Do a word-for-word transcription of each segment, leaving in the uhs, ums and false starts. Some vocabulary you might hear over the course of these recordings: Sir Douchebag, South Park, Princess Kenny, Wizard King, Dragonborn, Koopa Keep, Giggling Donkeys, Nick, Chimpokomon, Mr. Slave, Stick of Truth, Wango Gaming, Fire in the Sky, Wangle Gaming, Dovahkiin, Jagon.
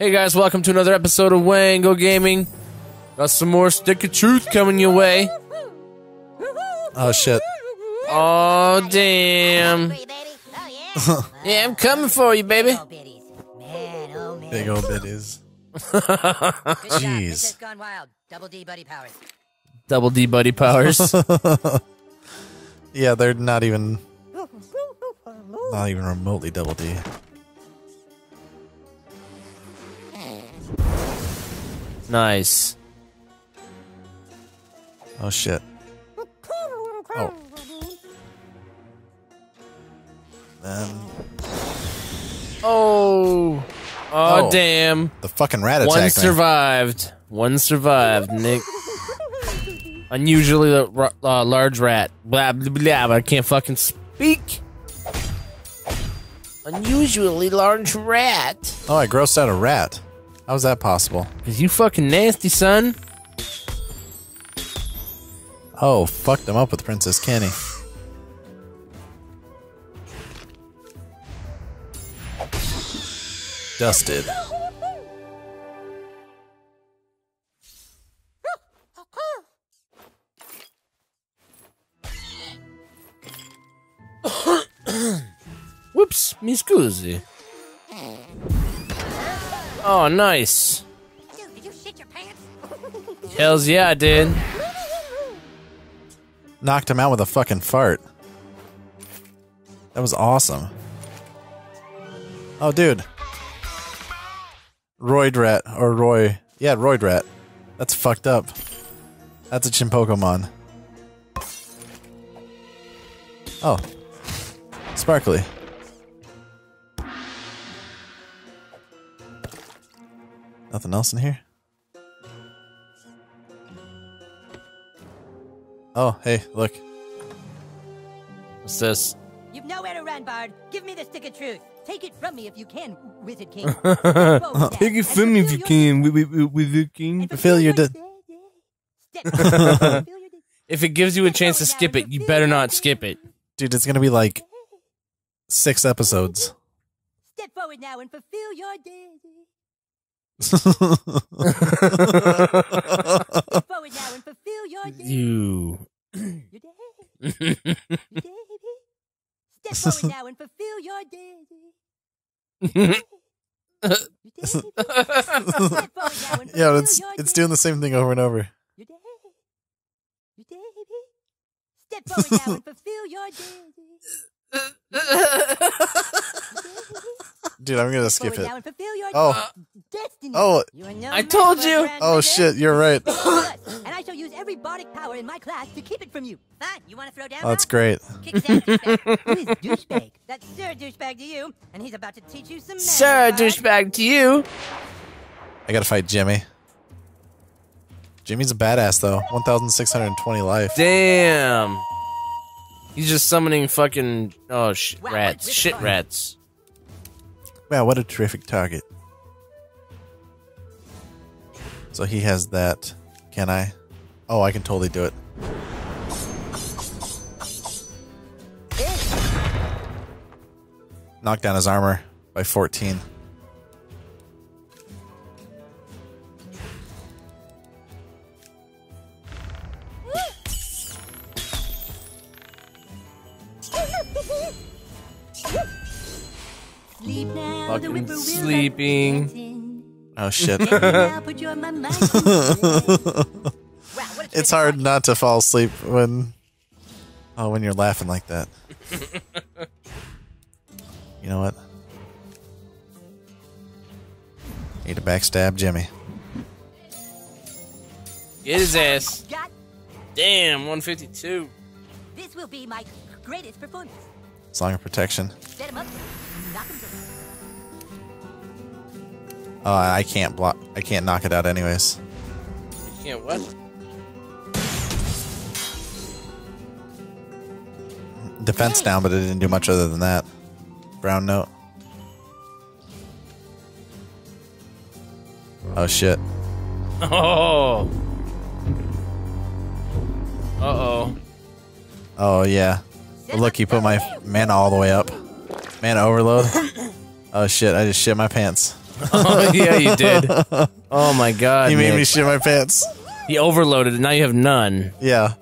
Hey guys, welcome to another episode of Wango Gaming. Got some more Stick of Truth coming your way. Oh shit. Oh damn. Yeah, I'm coming for you, baby. Big old bitties. Jeez. Double D buddy powers. Double D buddy powers. Yeah, they're not even not even remotely double D. Nice. Oh shit. Oh. Then. Oh. oh. Oh damn. The fucking rat attack. One survived. Man. One survived. Nick. Unusually uh, large rat. Blah blah blah. I can't fucking speak. Unusually large rat. Oh, I grossed out a rat. How's that possible? Cause you fucking nasty, son. Oh, fucked him up with Princess Kenny. Dusted. Whoops, mi scusi. Oh, nice. Dude, did you shit your pants? Hells yeah, I did. Knocked him out with a fucking fart. That was awesome. Oh, dude. Roid Rat, or Roy. Yeah, Roid Rat. That's fucked up. That's a Chimpokomon. Oh. Sparkly. Nothing else in here? Oh, hey, look. What's this? You've nowhere to run, Bard. Give me the stick of truth. Take it from me if you can, Wizard King. Take it from me if you can, Wizard King. Feel your dead. If it gives you a chance to skip it, you better not skip it. Dude, it's gonna be like six episodes. Step forward now and fulfill your dead. You. Yeah, it's it's doing the same thing over and over. Step forward now and fulfill your dude, I'm gonna skip it. Oh. Oh, I told you. Oh shit, you're right. And I shall use every bardic power in my class to keep it from you. Fine, you want to throw down? Oh, that's great. Kick that douchebag. Who is douchebag? That's Sir Douchebag to you, and he's about to teach you some magic. Sir Douchebag to you. I gotta fight Jimmy. Jimmy's a badass though. one thousand six hundred twenty life. Damn. He's just summoning fucking oh shit rats, shit rats. Wow, what a terrific target. So he has that. Can I? Oh, I can totally do it. Knock down his armor by fourteen. Sleep now, fucking sleeping. Oh shit. It's hard not to fall asleep when oh when you're laughing like that. You know what? Need to backstab Jimmy. Get his ass. Damn, one fifty-two. This will be my greatest performance. Song of protection. Set him up. Knock him down. Oh, I can't block. I can't knock it out, anyways. You can't what? Defense down, but it didn't do much other than that. Brown note. Oh shit. Oh. Uh oh. Oh yeah. But look, you put my mana all the way up. Mana overload. Oh shit! I just shit my pants. Oh, yeah, you did. Oh my god. He made Nick. me shit my pants. He overloaded it. Now you have none. Yeah.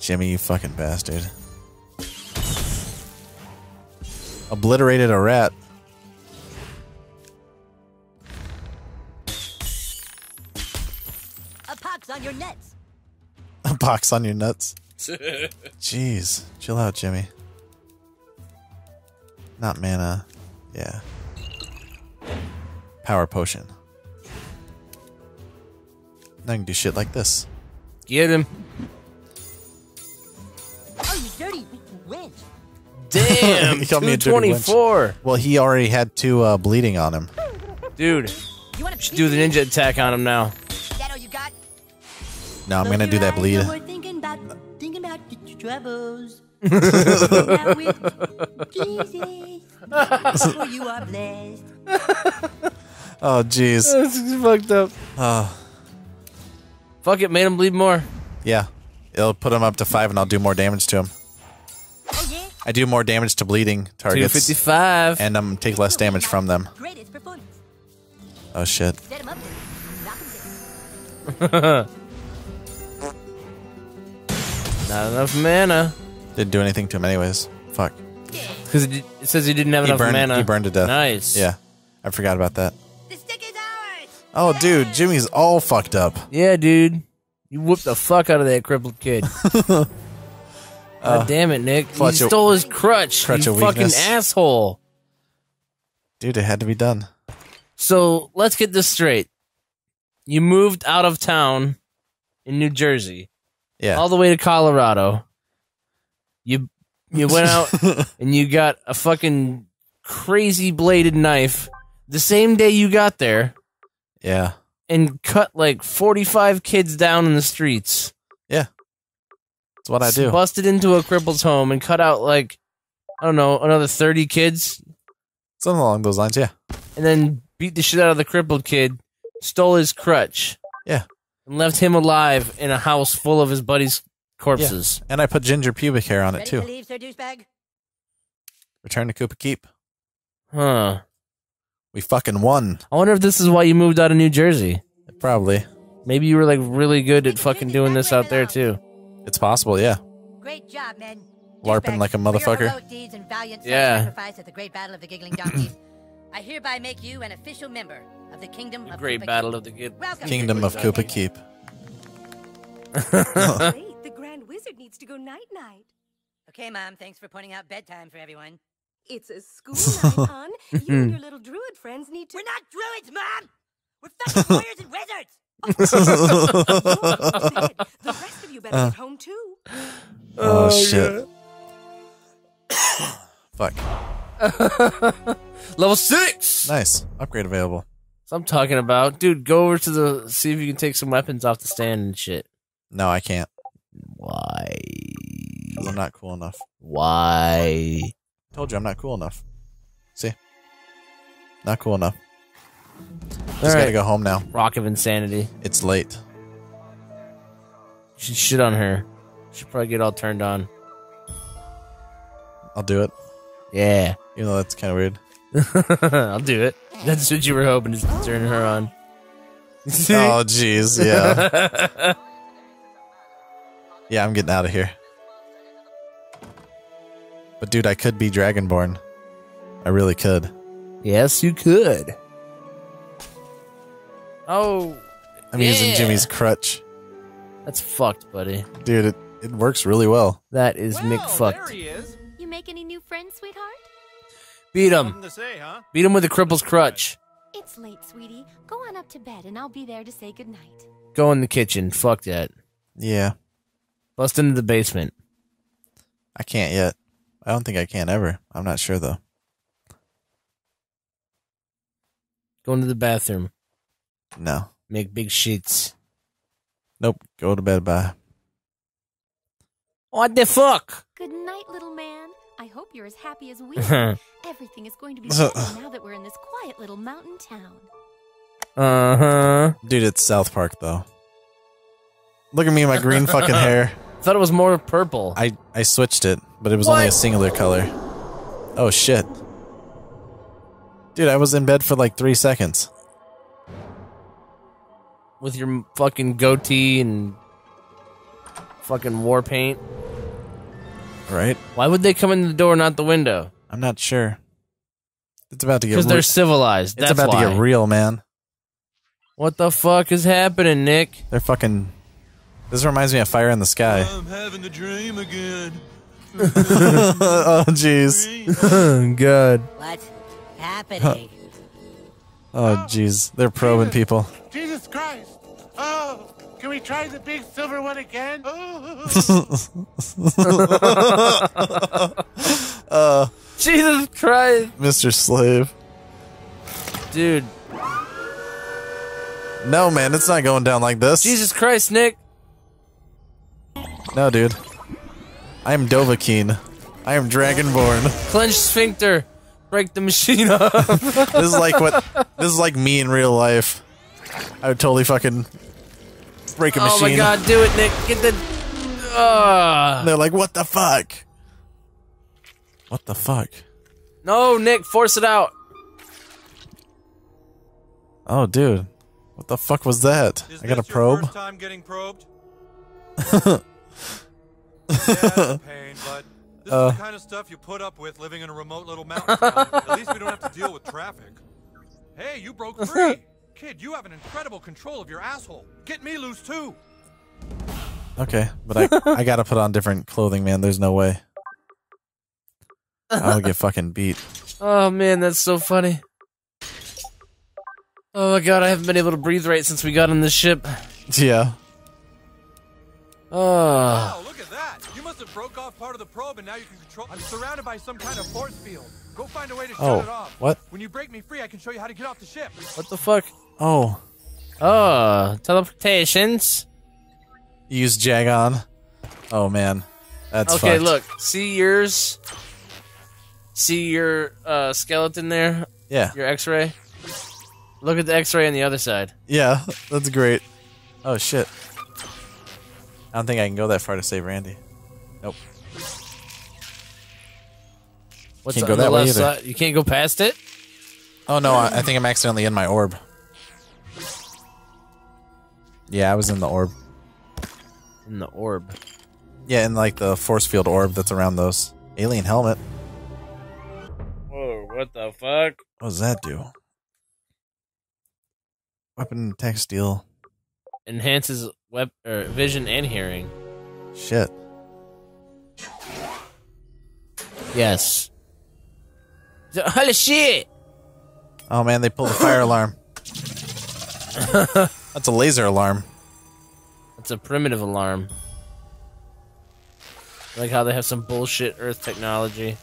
Jimmy, you fucking bastard. Obliterated a rat. A pox on your nuts. A pox on your nuts. Jeez. Chill out, Jimmy. Not mana. Yeah. Power potion. Now I can do shit like this. Get him. Oh, you dirty wench. Damn. He called me a dirty wench. Well, he already had two uh, bleeding on him. Dude. You should do the ninja attack on him now. Is that all you got? No, I'm going to do that bleed. Thinking about, thinking about the troubles. You are blessed. Oh, jeez. It's fucked up. Oh. Fuck it, made him bleed more. Yeah. It'll put him up to five and I'll do more damage to him. Oh, yeah? I do more damage to bleeding targets. two fifty-five. And I'm um, take less damage from them. Oh, shit. Not enough mana. Didn't do anything to him anyways. Fuck. Because it, it says he didn't have he enough burned, mana. He burned to death. Nice. Yeah. I forgot about that. Oh, dude, Jimmy's all fucked up. Yeah, dude. You whooped the fuck out of that crippled kid. God uh, damn it, Nick. You stole his crutch. Crutch you of fucking weakness. Asshole. Dude, it had to be done. So, let's get this straight. You moved out of town in New Jersey. Yeah. All the way to Colorado. You, you went out and you got a fucking crazy bladed knife the same day you got there. Yeah. And cut like forty-five kids down in the streets. Yeah. That's what I do. Busted into a cripple's home and cut out like, I don't know, another thirty kids. Something along those lines, yeah. And then beat the shit out of the crippled kid, stole his crutch. Yeah. And left him alive in a house full of his buddies' corpses. Yeah. And I put ginger pubic hair on Ready it too. To leave, Sir Douchebag? Return to Koopa Keep. Huh. We fucking won. I wonder if this is why you moved out of New Jersey. Probably. Maybe you were like really good at fucking doing this out there too. It's possible, yeah. Great job, men. LARPing like a motherfucker. Deeds and valiant sacrifice at the Great Battle of the Giggling Donkeys. I hereby make you an official member of the Kingdom of Great Battle of the Kingdom of Koopa Keep. The Grand Wizard needs to go night night. Okay, Mom, thanks for pointing out bedtime for everyone. It's a school night, hon. You and your little druid friends need to... We're not druids, Mom! We're fucking warriors and wizards! Oh, the rest of you better uh. get home, too. Oh, oh shit. Yeah. Fuck. Level six! Nice. Upgrade available. That's what I'm talking about. Dude, go over to the... See if you can take some weapons off the stand and shit. No, I can't. Why? Because I'm not cool enough. Why? Told you I'm not cool enough. See? Not cool enough. Just right. Gotta go home now. Rock of Insanity. It's late. You should shit on her. She'll probably get all turned on. I'll do it. Yeah. Even though that's kind of weird. I'll do it. That's what you were hoping, is to turn her on. Oh, jeez. Yeah. Yeah, I'm getting out of here. But dude, I could be Dragonborn. I really could. Yes, you could. Oh, I'm yeah. using Jimmy's crutch. That's fucked, buddy. Dude, it, it works really well. That is well, Mick fucked. There he is. You make any new friends, sweetheart? Beat him. Say, huh? Beat him with a cripple's crutch. It's late, sweetie. Go on up to bed, and I'll be there to say goodnight. Go in the kitchen. Fuck that. Yeah. Bust into the basement. I can't yet. I don't think I can ever. I'm not sure, though. Go into the bathroom. No. Make big sheets. Nope. Go to bed, bye. What the fuck? Good night, little man. I hope you're as happy as we are. Everything is going to be better now that we're in this quiet little mountain town. Uh-huh. Dude, it's South Park, though. Look at me in my green fucking hair. I thought it was more purple. I, I switched it, but it was what? Only a singular color. Oh, shit. Dude, I was in bed for like three seconds. With your fucking goatee and fucking war paint. Right? Why would they come in the door, not the window? I'm not sure. It's about to get real. Because they're civilized. That's why. It's about to get real, man. What the fuck is happening, Nick? They're fucking... This reminds me of Fire in the Sky. I'm having a dream again. Oh, jeez. God. What's happening? Oh, jeez. They're probing people. Jesus Christ. Oh, can we try the big silver one again? Oh. uh, Jesus Christ. Mister Slave. Dude. No, man. It's not going down like this. Jesus Christ, Nick. No, dude. I am Dovahkiin. I am Dragonborn. Clench sphincter. Break the machine up. This is like what... This is like me in real life. I would totally fucking break a oh machine. Oh my god, do it, Nick. Get the... Uh. They're like, what the fuck? What the fuck? No, Nick, force it out. Oh, dude. What the fuck was that? Is I got a probe? First time getting probed? Yeah, it's a pain, but this uh. is the kind of stuff you put up with living in a remote little mountain town. At least we don't have to deal with traffic. Hey, you broke free. Kid, you have an incredible control of your asshole. Get me loose, too. Okay, but I, I gotta put on different clothing, man. There's no way. I'll get fucking beat. Oh, man, that's so funny. Oh, my God, I haven't been able to breathe right since we got on this ship. Yeah. Oh. Wow, look at that. You must have broke off part of the probe, and now you can control... I'm surrounded by some kind of force field. Go find a way to oh, shut it off. What? When you break me free, I can show you how to get off the ship. What the fuck? Oh. Oh, teleportations. Use Jagon. Oh, man. That's okay, fucked. Look. See yours? See your uh, skeleton there? Yeah. Your x-ray? Look at the x-ray on the other side. Yeah, that's great. Oh, shit. I don't think I can go that far to save Randy. Nope. What's can't go that way either. Side? You can't go past it? Oh, no. I, I think I'm accidentally in my orb. Yeah, I was in the orb. In the orb? Yeah, in like the force field orb that's around those. Alien helmet. Whoa, what the fuck? What does that do? Weapon attack steal. Enhances web er, vision and hearing. Shit. Yes. Holy shit! Oh man, they pulled the fire alarm. That's a laser alarm. That's a primitive alarm. I like how they have some bullshit Earth technology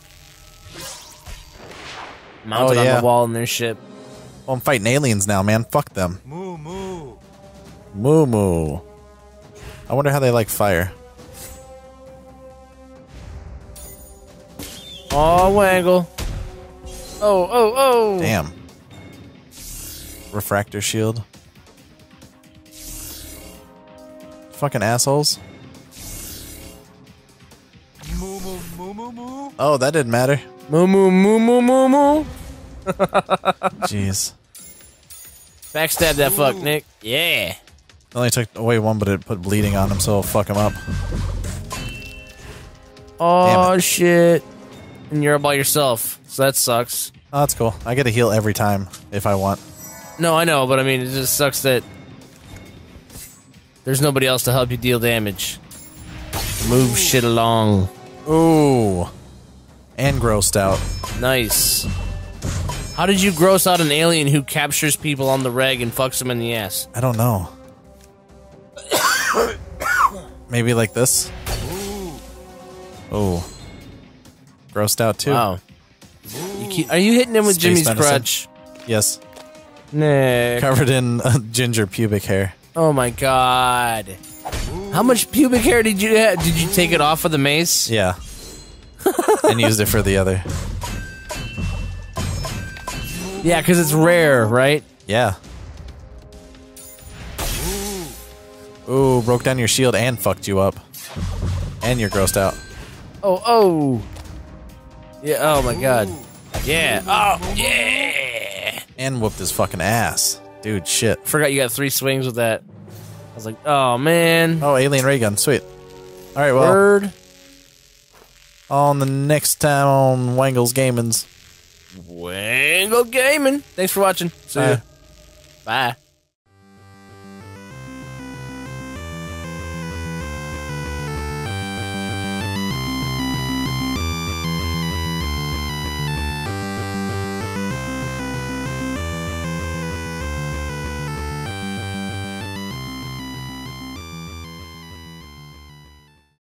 mounted oh, yeah. on the wall in their ship. Well, I'm fighting aliens now, man. Fuck them. Moo moo. Moo moo. I wonder how they like fire. Oh, Wangle. Oh, oh, oh. Damn. Refractor shield. Fucking assholes. Moo, moo, moo, moo, moo. Oh, that didn't matter. Moo, moo, moo, moo, moo, moo. Jeez. Backstab that fuck, Nick. Yeah. It only took away one, but it put bleeding on him, so it'll fuck him up. Oh, shit. And you're by yourself, so that sucks. Oh, that's cool. I get to heal every time if I want. No, I know, but I mean, it just sucks that there's nobody else to help you deal damage. Move shit along. Ooh. And grossed out. Nice. How did you gross out an alien who captures people on the reg and fucks them in the ass? I don't know. Maybe like this? Oh. Grossed out too. Wow. You keep, are you hitting him with Space Jimmy's medicine. Crutch? Yes. Nick. Covered in uh, ginger pubic hair. Oh my god! Ooh. How much pubic hair did you have? Did you take it off of the mace? Yeah. And used it for the other. Yeah, because it's rare, right? Yeah. Ooh, broke down your shield and fucked you up, and you're grossed out. Oh, oh. Yeah, oh my god. Yeah, oh, yeah! and whooped his fucking ass. Dude, shit. Forgot you got three swings with that. I was like, oh, man. Oh, alien ray gun. Sweet. All right, well. Word. On the next time on Wangle's Gamins. Wango Gaming. Thanks for watching. See ya. Bye.